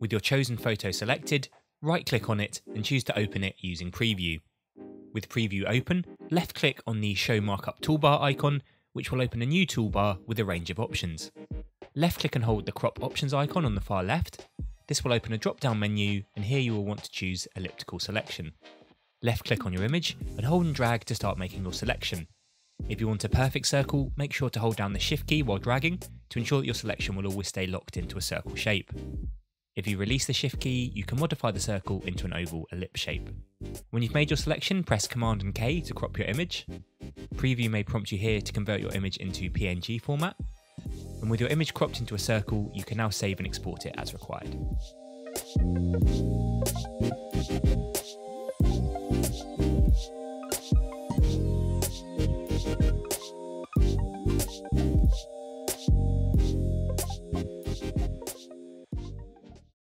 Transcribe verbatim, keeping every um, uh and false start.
With your chosen photo selected, right-click on it and choose to open it using Preview. With Preview open, left-click on the Show Markup Toolbar icon, which will open a new toolbar with a range of options. Left-click and hold the Crop Options icon on the far left. This will open a drop-down menu, and here you will want to choose Elliptical Selection. Left-click on your image and hold and drag to start making your selection. If you want a perfect circle, make sure to hold down the Shift key while dragging to ensure that your selection will always stay locked into a circle shape. If you release the Shift key, you can modify the circle into an oval ellipse shape. When you've made your selection, press Command and K to crop your image. Preview may prompt you here to convert your image into P N G format. And with your image cropped into a circle, you can now save and export it as required.